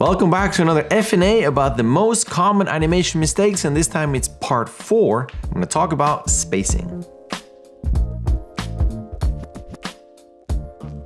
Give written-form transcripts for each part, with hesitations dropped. Welcome back to another FNA about the most common animation mistakes, and this time it's part 4. I'm going to talk about spacing.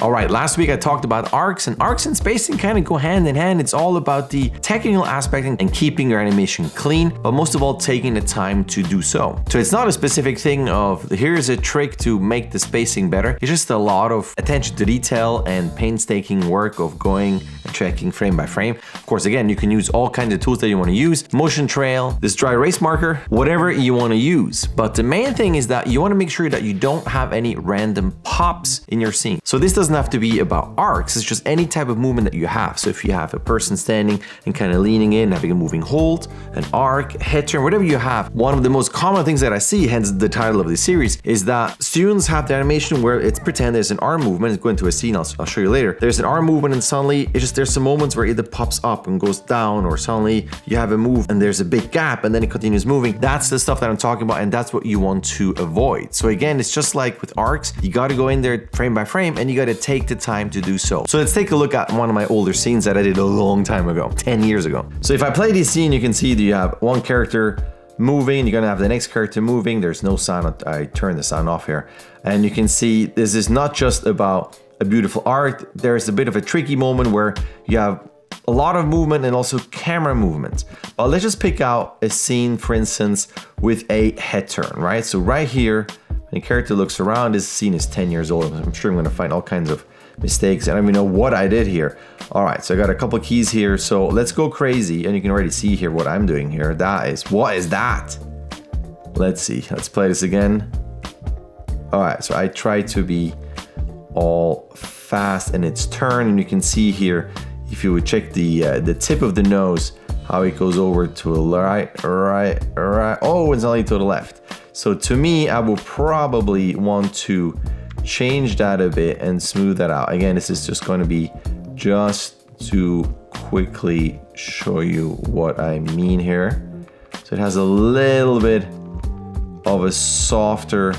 All right, last week I talked about arcs and spacing kind of go hand in hand. It's all about the technical aspect and keeping your animation clean, but most of all, taking the time to do so. So it's not a specific thing of here's a trick to make the spacing better. It's just a lot of attention to detail and painstaking work of going and checking frame by frame. Of course, again, you can use all kinds of tools that you want to use, motion trail, this dry erase marker, whatever you want to use. But the main thing is that you want to make sure that you don't have any random pops in your scene. So this doesn't have to be about arcs, it's just any type of movement that you have. So if you have a person standing and kind of leaning in, having a moving hold, an arc, a head turn, whatever you have, one of the most common things that I see, hence the title of this series, is that students have the animation where it's pretend there's an arm movement, it's going to a scene, I'll show you later. There's an arm movement and suddenly it's just there's some moments where it either pops up and goes down or suddenly you have a move and there's a big gap and then it continues moving. That's the stuff that I'm talking about and that's what you want to avoid. So again, it's just like with arcs, you got to go in there frame by frame and you got to take the time to do so. So let's take a look at one of my older scenes that I did a long time ago, 10 years ago. So if I play this scene, you can see that you have one character moving, you're gonna have the next character moving, there's no sound, I turned the sound off here. And you can see this is not just about a beautiful art, there's a bit of a tricky moment where you have a lot of movement and also camera movement. But let's just pick out a scene, for instance, with a head turn, right? So right here, when the character looks around, this scene is 10 years old. I'm sure I'm gonna find all kinds of mistakes. I don't even know what I did here. All right, so I got a couple keys here. So let's go crazy. And you can already see here what I'm doing here. That is, what is that? Let's see, let's play this again. All right, so I try to be all fast and it's turn. And you can see here, if you would check the tip of the nose, how it goes over to the right. Oh, it's only to the left. So to me, I will probably want to change that a bit and smooth that out. Again, this is just going to be just to quickly show you what I mean here. So it has a little bit of a softer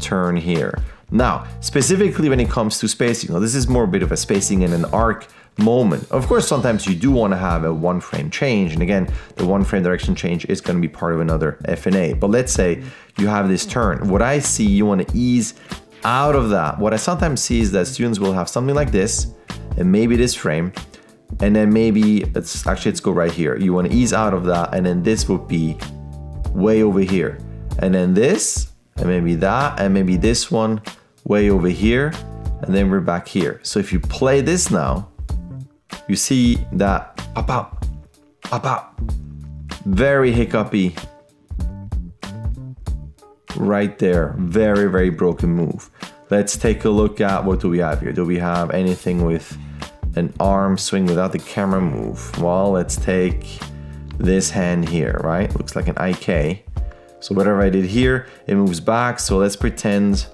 turn here. Now, specifically when it comes to spacing, now this is more a bit of a spacing and an arc moment. Of course, sometimes you do want to have a one frame change. And again, the one frame direction change is going to be part of another FNA. But let's say you have this turn. What I see, you want to ease out of that. What I sometimes see is that students will have something like this and maybe this frame. And then maybe it's actually, let's go right here. You want to ease out of that. And then this would be way over here. And then this, and maybe that, and maybe this one way over here. And then we're back here. So if you play this now, you see that pop out, very hiccupy right there, very, very broken move. Let's take a look at what do we have here. Do we have anything with an arm swing without the camera move? Well, let's take this hand here, right? Looks like an IK. So whatever I did here, it moves back. So let's pretend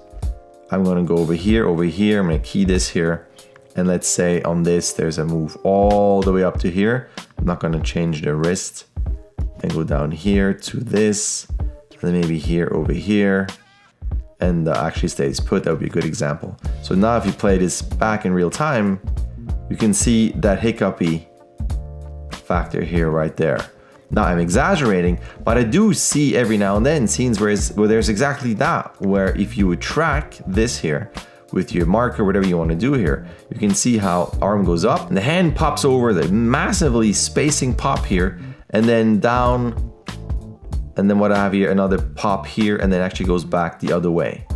I'm gonna go over here, I'm gonna key this here. And let's say on this, there's a move all the way up to here. I'm not gonna change the wrist and go down here to this, and then maybe here over here. And actually stays put, that would be a good example. So now if you play this back in real time, you can see that hiccupy factor here, right there. Now I'm exaggerating, but I do see every now and then scenes where there's exactly that, where if you would track this here, with your marker, whatever you want to do here. You can see how arm goes up and the hand pops over the massively spacing pop here and then down. And then what I have here, another pop here and then actually goes back the other way.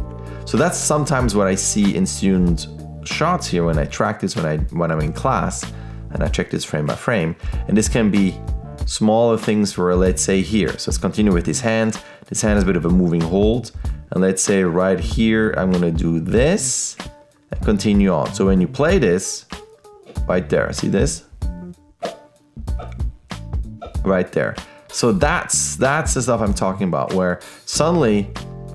So that's sometimes what I see in student shots here when I track this, when I'm in class and I check this frame by frame. And this can be smaller things for, let's say here. So let's continue with this hand. This hand is a bit of a moving hold. And let's say right here, I'm gonna do this and continue on. So when you play this, right there, see this? Right there. So that's the stuff I'm talking about, where suddenly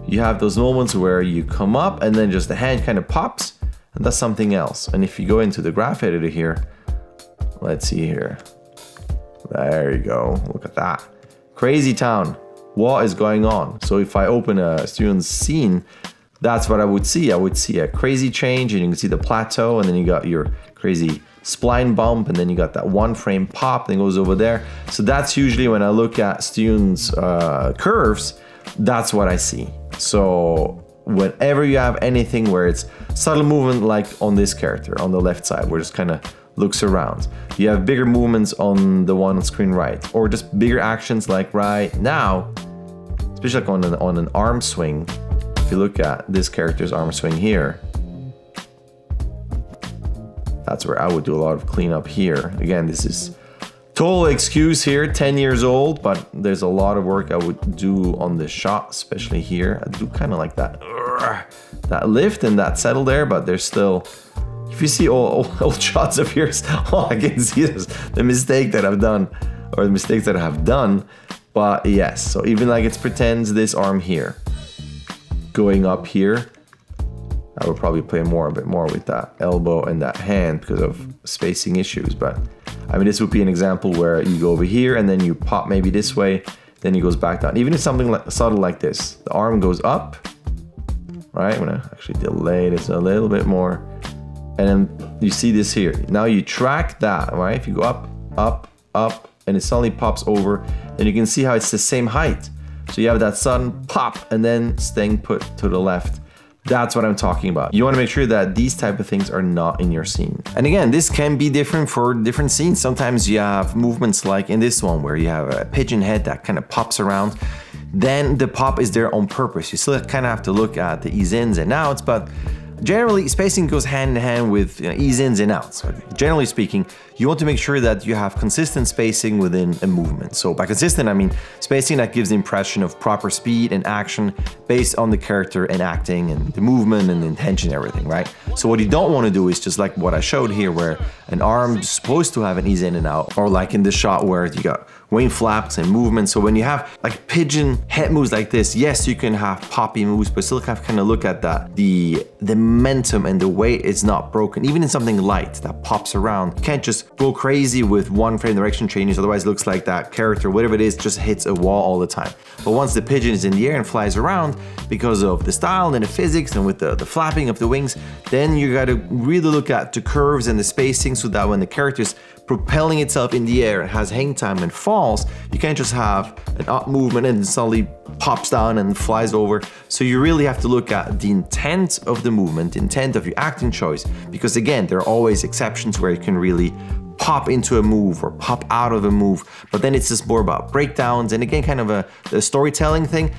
you have those moments where you come up and then just the hand kind of pops and that's something else. And if you go into the graph editor here, let's see here. There you go, look at that. Crazy town. What is going on? So if I open a student's scene, that's what I would see. I would see a crazy change and you can see the plateau and then you got your crazy spline bump, and then you got that one frame pop that goes over there. So that's usually when I look at students' curves, that's what I see. So whenever you have anything where it's subtle movement, like on this character on the left side, where it just kind of looks around, you have bigger movements on the one on screen right, or just bigger actions like right now, especially like on an arm swing. If you look at this character's arm swing here, that's where I would do a lot of cleanup here. Again, this is total excuse here, 10 years old, but there's a lot of work I would do on this shot, especially here. I do kind of like that lift and that settle there, but there's still, if you see old shots of yours, oh, I can see this, the mistake that I've done, or the mistakes that I have done. But yes, so even like it pretends this arm here, going up here, I would probably play a bit more with that elbow and that hand because of spacing issues. But I mean, this would be an example where you go over here and then you pop maybe this way, then he goes back down. Even if something like, subtle like this, the arm goes up, right? I'm gonna actually delay this a little bit more. And then you see this here. Now you track that, right? If you go up, up, up, and it suddenly pops over, and you can see how it's the same height. So you have that sudden pop and then staying put to the left. That's what I'm talking about. You want to make sure that these type of things are not in your scene. And again, this can be different for different scenes. Sometimes you have movements like in this one where you have a pigeon head that kind of pops around. Then the pop is there on purpose. You still kind of have to look at the ease ins and outs, but generally spacing goes hand in hand with, you know, ease ins and outs. But generally speaking, you want to make sure that you have consistent spacing within a movement. So by consistent, I mean spacing that gives the impression of proper speed and action based on the character and acting and the movement and the intention, everything, right? So what you don't want to do is just like what I showed here, where an arm is supposed to have an ease in and out, or like in the shot where you got wing flaps and movement. So when you have like pigeon head moves like this, yes, you can have poppy moves, but still have kind of look at that. The momentum and the way it's not broken, even in something light that pops around, you can't just go crazy with one frame direction changes, otherwise it looks like that character, whatever it is, just hits a wall all the time. But once the pigeon is in the air and flies around, because of the style and the physics and with the flapping of the wings, then you gotta really look at the curves and the spacing so that when the character is propelling itself in the air and has hang time and falls, you can't just have an up movement and suddenly pops down and flies over. So you really have to look at the intent of the movement, the intent of your acting choice, because again, there are always exceptions where you can really pop into a move or pop out of a move, but then it's just more about breakdowns and again, kind of a storytelling thing.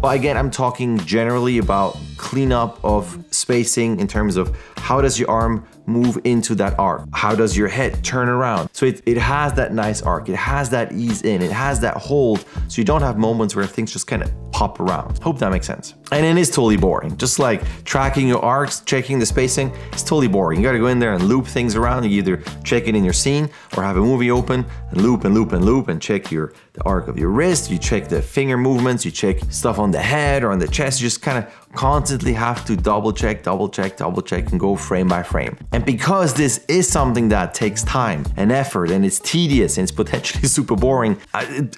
But again, I'm talking generally about cleanup of spacing in terms of how does your arm move into that arc? How does your head turn around? So it has that nice arc, it has that ease in, it has that hold, so you don't have moments where things just kind of pop around. Hope that makes sense. And it is totally boring. Just like tracking your arcs, checking the spacing, it's totally boring. You gotta go in there and loop things around. You either check it in your scene or have a movie open and loop and loop and loop and check the arc of your wrist, you check the finger movements, you check stuff on the head or on the chest. You just kind of constantly have to double check, and go frame by frame. And because this is something that takes time and effort and it's tedious and it's potentially super boring,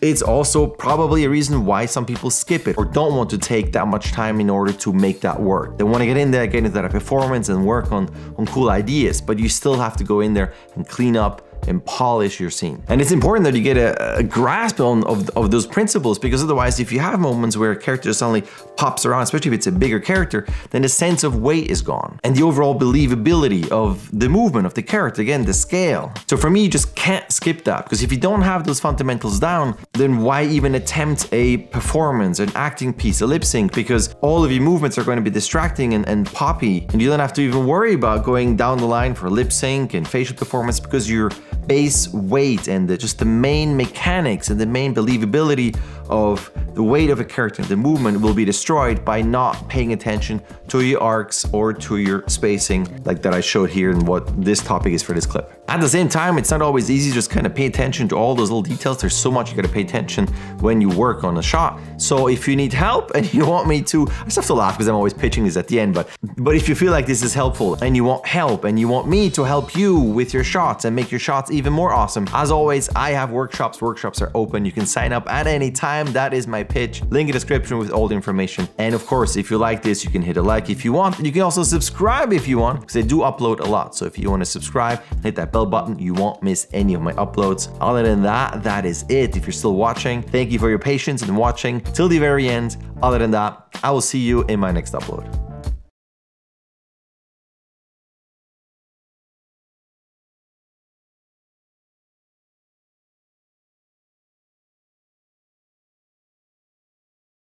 it's also probably a reason why some people skip it or don't want to take that much time in order to make that work. They want to get in there, get into that performance and work on cool ideas, but you still have to go in there and clean up and polish your scene. And it's important that you get a grasp of those principles, because otherwise, if you have moments where a character suddenly pops around, especially if it's a bigger character, then the sense of weight is gone. And the overall believability of the movement of the character, again, the scale. So for me, you just can't skip that, because if you don't have those fundamentals down, then why even attempt a performance, an acting piece, a lip sync, because all of your movements are going to be distracting and poppy, and you don't have to even worry about going down the line for lip sync and facial performance, because you're base weight and just the main mechanics and the main believability of the weight of a character, the movement will be destroyed by not paying attention to your arcs or to your spacing, like that I showed here and what this topic is for this clip. At the same time, it's not always easy to just kind of pay attention to all those little details. There's so much you gotta pay attention when you work on a shot. So if you need help and you want me to, I just have to laugh because I'm always pitching this at the end, but if you feel like this is helpful and you want help and you want me to help you with your shots and make your shots even more awesome, as always, I have workshops. Workshops are open. You can sign up at any time. That is my high pitch. Link in the description with all the information. And of course, if you like this, you can hit a like if you want. You can also subscribe if you want, because I do upload a lot. So if you want to subscribe, hit that bell button. You won't miss any of my uploads. Other than that, that is it. If you're still watching, thank you for your patience and watching till the very end. Other than that, I will see you in my next upload.